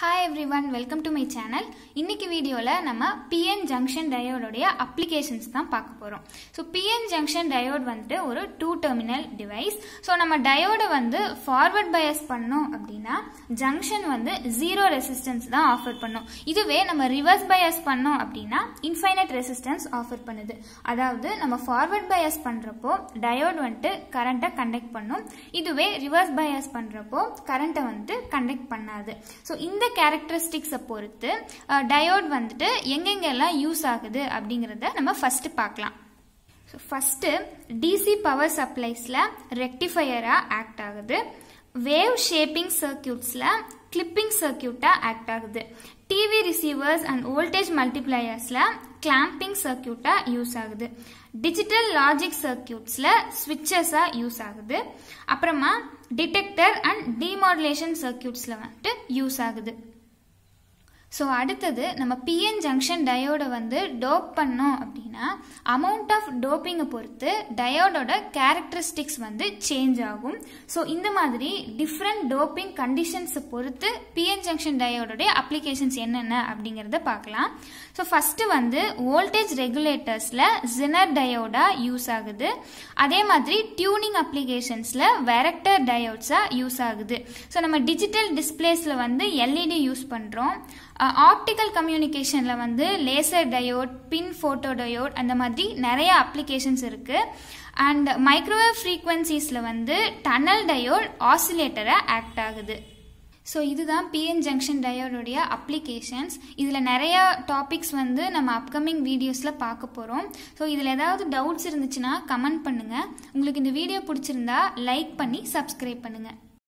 Hi everyone, welcome to my channel. In this video, we will see PN junction diode applications. So, PN junction diode is a two-terminal device. So, we will diode forward bias, junction is zero resistance. This way, we reverse bias, infinite resistance. That is, we forward bias, diode is current conduct. This way, reverse bias, current conduct. So, in the characteristics பொறுத்து diode வந்துட்டு எங்கெங்கெல்லாம் use ஆகுது அப்படிங்கறதை நம்ம first பார்க்கலாம். So first DC power supplies ல rectifier act ஆகுது. Wave shaping circuits ல clipping circuit act ஆகுது. TV receivers and voltage multipliers ல clamping circuit யூஸ் ஆகுது. Digital logic circuits ல switches யூஸ் ஆகுது. அப்புறமா detector and demodulation circuits ல வந்து யூஸ் ஆகுது. So அடுத்தது நம்ம PN junction diode வந்து டோப் பண்ணோம் அப்படினா amount of doping பொறுத்து diode ஓட characteristics வந்து change ஆகும். So இந்த மாதிரி different doping conditions பொறுத்து PN junction diode ஓட applications என்னென்ன அப்படிங்கறத பார்க்கலாம். So first வந்து voltage regulators ல Zener diode யூஸ் ஆகுது. அதே மாதிரி tuning applications ல varactor diodes யூஸ் ஆகுது. So நம்ம digital displays ல வந்து LED யூஸ் பண்றோம். Optical communication la vandu laser diode, pin photo diode and madri nariya applications irukku. And microwave frequencies la vandu tunnel diode oscillator act agudhu. So this is the PN junction diode applications. This is the topics we will see in upcoming videos. So if you have doubts, comment. If you like this video, like and subscribe.